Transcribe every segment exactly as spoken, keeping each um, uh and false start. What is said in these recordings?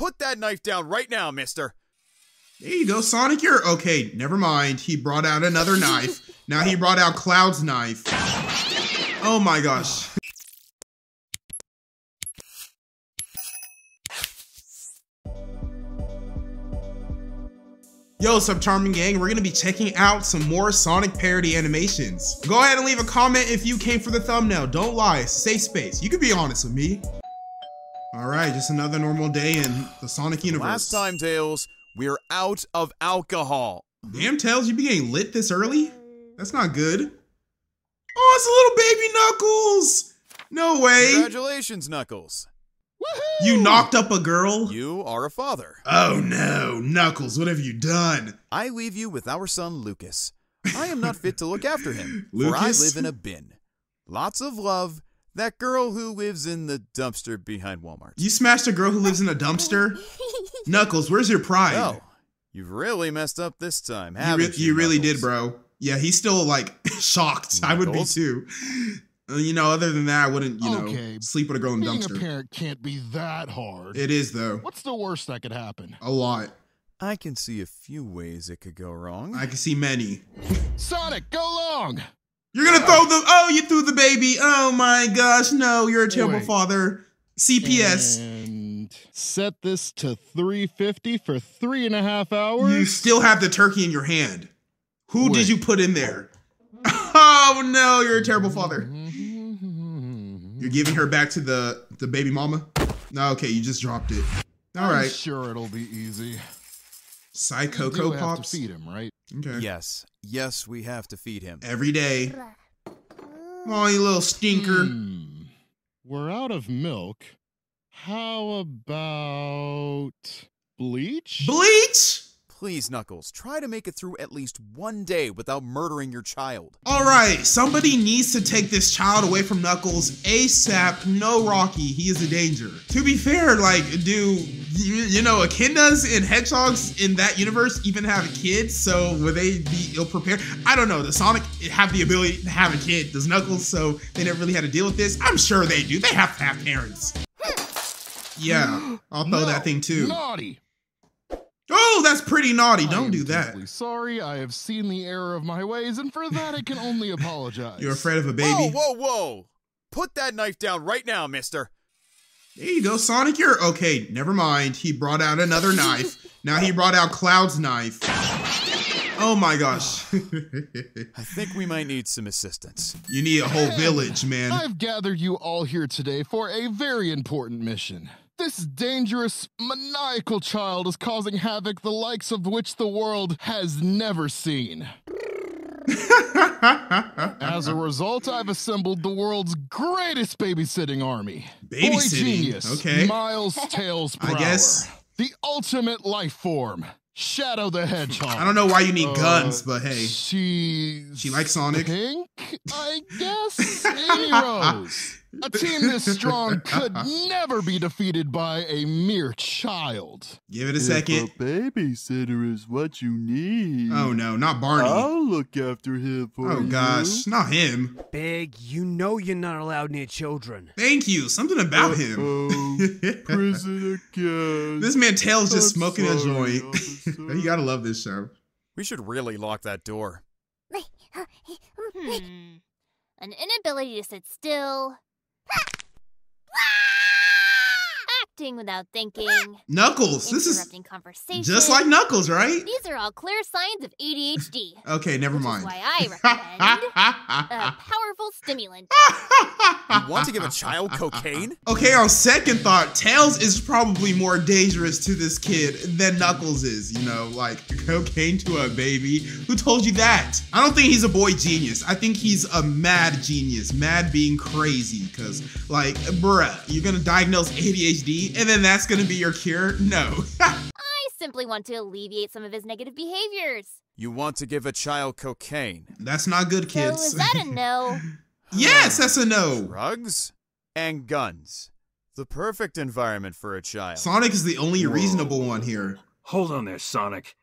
Put that knife down right now, mister. There you go, Sonic. You're okay. Never mind. He brought out another knife. Now he brought out Cloud's knife. Oh my gosh. Yo, Subcharming Gang, we're gonna be checking out some more Sonic parody animations. Go ahead and leave a comment if you came for the thumbnail. Don't lie, safe space. You can be honest with me. All right, just another normal day in the Sonic universe. Last time, Tails, we're out of alcohol. Damn, Tails, you be getting lit this early? That's not good. Oh, it's a little baby Knuckles. No way. Congratulations, Knuckles. You knocked up a girl? You are a father. Oh no, Knuckles, what have you done? I leave you with our son, Lucas. I am not fit to look after him, Lucas? For I live in a bin. Lots of love. That girl who lives in the dumpster behind Walmart. You smashed a girl who lives in a dumpster? Knuckles, where's your pride? Oh, you've really messed up this time, haven't you? You, re you really did, bro. Yeah, he's still, like, shocked. Knuckles? I would be, too. You know, other than that, I wouldn't, you okay. know, sleep with a girl in a dumpster. Being a parent can't be that hard. It is, though. What's the worst that could happen? A lot. I can see a few ways it could go wrong. I can see many. Sonic, go long! You're gonna throw the- oh, you threw the baby! Oh my gosh, no, you're a terrible Wait. father. C P S. And set this to three fifty for three and a half hours. You still have the turkey in your hand. Who Wait. did you put in there? Oh no, you're a terrible father. You're giving her back to the, the baby mama? No, okay, you just dropped it. All right. I'm sure it'll be easy. Psycho Coco Pops. We have to feed him, right? Okay. Yes. Yes, we have to feed him. Every day. Oh, you little stinker. Mm. We're out of milk. How about bleach? Bleach? Please, Knuckles, try to make it through at least one day without murdering your child. All right, somebody needs to take this child away from Knuckles ASAP. No, Rocky, he is a danger. To be fair, like, do, you, you know, echidnas and hedgehogs in that universe even have kids? So would they be ill-prepared? I don't know. Does Sonic have the ability to have a kid? Does Knuckles? So they never really had to deal with this? I'm sure they do. They have to have parents. Yeah, I'll throw no, that thing too. Naughty. Oh, that's pretty naughty. Don't do that. Sorry, I have seen the error of my ways, and for that I can only apologize. You're afraid of a baby? Whoa, whoa, whoa. Put that knife down right now, mister. There you go, Sonic. You're okay. Never mind. He brought out another knife. Now he brought out Cloud's knife. Oh, my gosh. I think we might need some assistance. You need a whole hey, village, man. I've gathered you all here today for a very important mission. This dangerous, maniacal child is causing havoc the likes of which the world has never seen. As a result, I've assembled the world's greatest babysitting army. Babysitting? Boy genius, okay. Miles Tails per I guess. Hour, the ultimate life form. Shadow the Hedgehog. I don't know why you need uh, guns, but hey. She... She likes Sonic. Pink, I guess. Heroes. A team this strong could never be defeated by a mere child. Give it a second. If a babysitter is what you need. Oh no, not Barney. I'll look after him for you. Oh gosh, not him. Big, you know you're not allowed near children. Thank you, something about him. Uh-oh, prison again. This man Tails just I'm smoking sorry, a joint. Officer. You gotta love this show. We should really lock that door. Hmm. An inability to sit still. Acting without thinking. Knuckles, this is just like Knuckles, right? These are all clear signs of A D H D. Okay, never mind. Which is why I recommend a powerful stimulant. You want to give a child cocaine? Okay, on second thought, Tails is probably more dangerous to this kid than Knuckles is. You know, like cocaine to a baby. Who told you that? I don't think he's a boy genius. I think he's a mad genius. Mad being crazy, because like, bruh, you're gonna diagnose A D H D and then that's gonna be your cure? No. I simply want to alleviate some of his negative behaviors. You want to give a child cocaine? That's not good, kids. So is that a no? Yes, that's a no. Drugs and guns. The perfect environment for a child. Sonic is the only Whoa. reasonable one here. Hold on there, Sonic.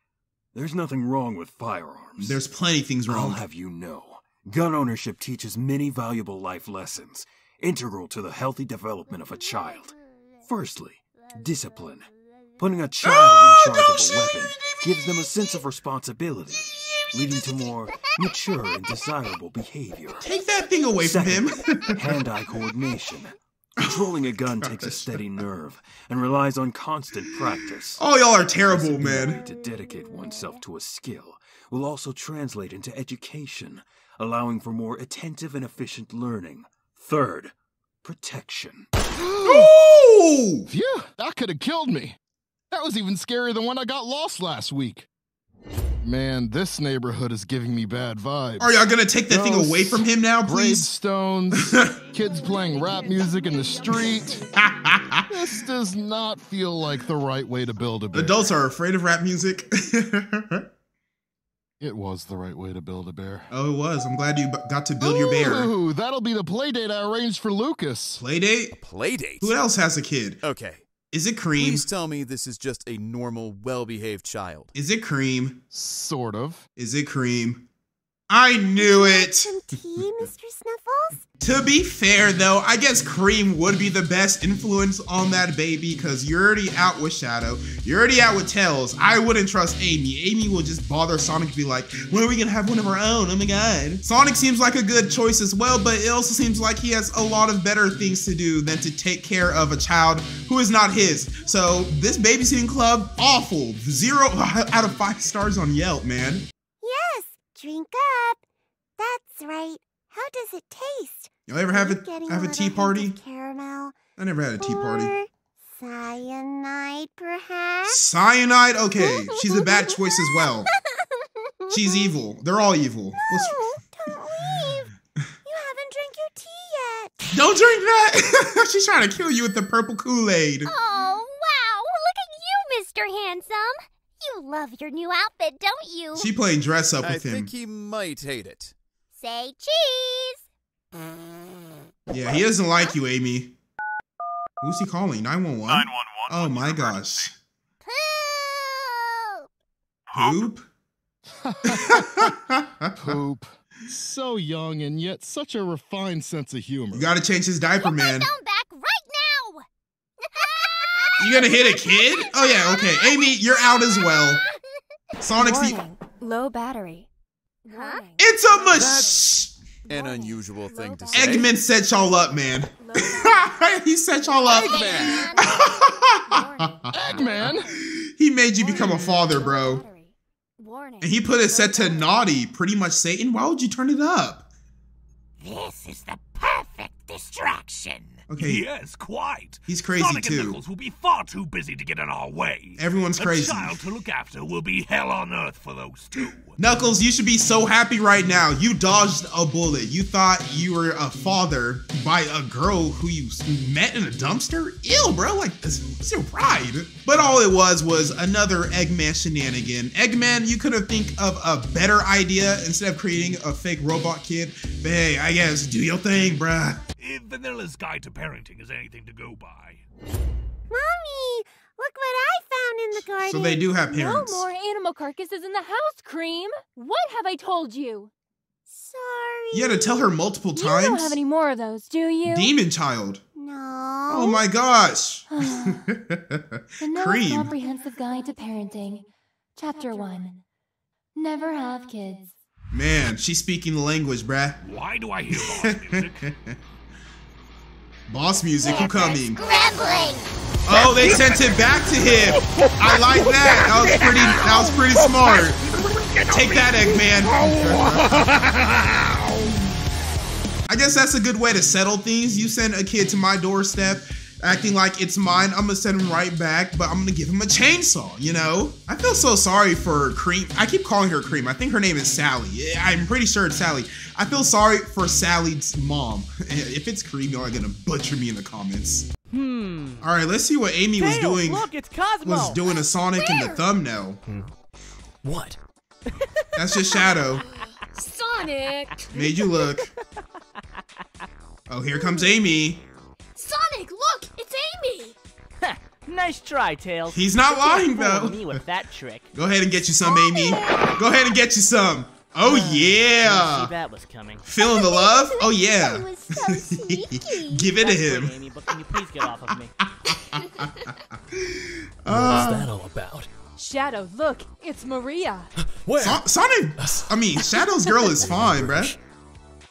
There's nothing wrong with firearms. There's plenty of things wrong. I'll have you know, gun ownership teaches many valuable life lessons, integral to the healthy development of a child. Firstly, discipline. Putting a child in charge of a weapon gives them a sense of responsibility, leading to more mature and desirable behavior. Take that thing away Second, from him! Hand-eye coordination. Controlling a gun takes a steady nerve and relies on constant practice. Oh, y'all are terrible, man. To dedicate oneself to a skill will also translate into education, allowing for more attentive and efficient learning. Third, protection. Ooh! Phew, that could have killed me. That was even scarier than when I got lost last week. Man, this neighborhood is giving me bad vibes. Are y'all gonna take that those thing away from him now, please? Gravestones, kids playing rap music in the street. This does not feel like the right way to build a bear. Adults are afraid of rap music. It was the right way to build a bear. Oh, it was. I'm glad you got to build Ooh, your bear. Ooh, that'll be the play date I arranged for Lucas. Play date? Play date? Who else has a kid? Okay. Is it Cream? Please tell me this is just a normal, well-behaved child. Is it Cream? Sort of. Is it Cream? I knew it! Some tea, Mister Snuffles? To be fair, though, I guess Cream would be the best influence on that baby, because you're already out with Shadow. You're already out with Tails. I wouldn't trust Amy. Amy will just bother Sonic to be like, when are we going to have one of our own? Oh my god. Sonic seems like a good choice as well, but it also seems like he has a lot of better things to do than to take care of a child who is not his. So this babysitting club, awful. Zero out of five stars on Yelp, man. Drink up. That's right. How does it taste? Y'all ever have a have a tea party? Caramel. I never had a tea party. Cyanide, perhaps. Cyanide. Okay, she's a bad choice as well. She's evil. They're all evil. No, don't leave. You haven't drank your tea yet. Don't drink that. She's trying to kill you with the purple Kool-Aid. Oh wow! Look at you, Mister Handsome. You love your new outfit, don't you? She playing dress up with him. I think he might hate it. Say cheese. Yeah, he doesn't like you, Amy. Who's he calling? nine one one? nine one one. Oh my gosh. Poop. Poop? Poop. So young and yet such a refined sense of humor. You gotta change his diaper, man. You gonna hit a kid? Oh yeah, okay. Amy, you're out as well. Sonic's the low battery. Huh? It's a machine. An unusual thing to say. Eggman set y'all up, man. He set y'all up. Eggman. Eggman. He made you become a father, bro. And he put it set to naughty, pretty much Satan. Why would you turn it up? This is the perfect distraction. Okay. Yes, quite. He's crazy Sonic too. Sonic and Knuckles will be far too busy to get in our way. Everyone's crazy. A child to look after will be hell on earth for those two. Knuckles, you should be so happy right now. You dodged a bullet. You thought you were a father by a girl who you met in a dumpster? Ew, bro. Like, it's your pride. But all it was was another Eggman shenanigan. Eggman, you could have think of a better idea instead of creating a fake robot kid. But hey, I guess do your thing, bruh. If Vanilla's Guide to Parenting is anything to go by. Mommy, look what I found in the garden. So they do have parents. No more animal carcasses in the house, Cream. What have I told you? Sorry. You had to tell her multiple times? You don't have any more of those, do you? Demon child. No. Oh my gosh. Cream. Comprehensive Guide to Parenting. Chapter one. Never have kids. Man, she's speaking the language, bruh. Why do I hear boss music? Boss music, who coming? Scrambling. Oh, they sent it back to him. I like that. That was pretty. That was pretty smart. Take that, Eggman. I guess that's a good way to settle things. You send a kid to my doorstep, acting like it's mine. I'm gonna send him right back, but I'm gonna give him a chainsaw. You know. I feel so sorry for Cream. I keep calling her Cream. I think her name is Sally. I'm pretty sure it's Sally. I feel sorry for Sally's mom. If it's Cream, y'all are gonna butcher me in the comments. Hmm. All right, let's see what Amy Tails, was doing. Look, it's Cosmo. Was doing a Sonic Where? in the thumbnail. Hmm. What? That's just Shadow. Sonic. Made you look. Oh, here comes Amy. Sonic, look, it's Amy. Ha, nice try, Tails. He's not lying though. Me with that trick. Go ahead and get you some, Sonic. Amy. Go ahead and get you some. Oh, uh, yeah! See, that was coming. Feeling the love? Oh, yeah. It was so sneaky. Give it That's to him. Amy, but can you please get off of me? uh, What's that all about? Shadow, look, it's Maria. Where? So Sonic, I mean, Shadow's girl is fine, bruh.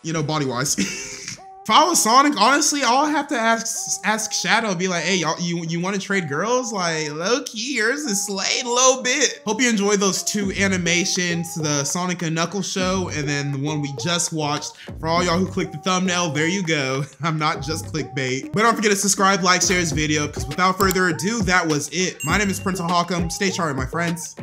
You know, body-wise. If I was Sonic, honestly, all I have to ask ask Shadow, be like, hey, y'all, you you want to trade girls? Like, low-key, yours is slayed a little bit. Hope you enjoyed those two animations, the Sonic and Knuckles show, and then the one we just watched. For all y'all who clicked the thumbnail, there you go. I'm not just clickbait. But don't forget to subscribe, like, share this video, because without further ado, that was it. My name is Prince Ohakam. Stay charming, my friends.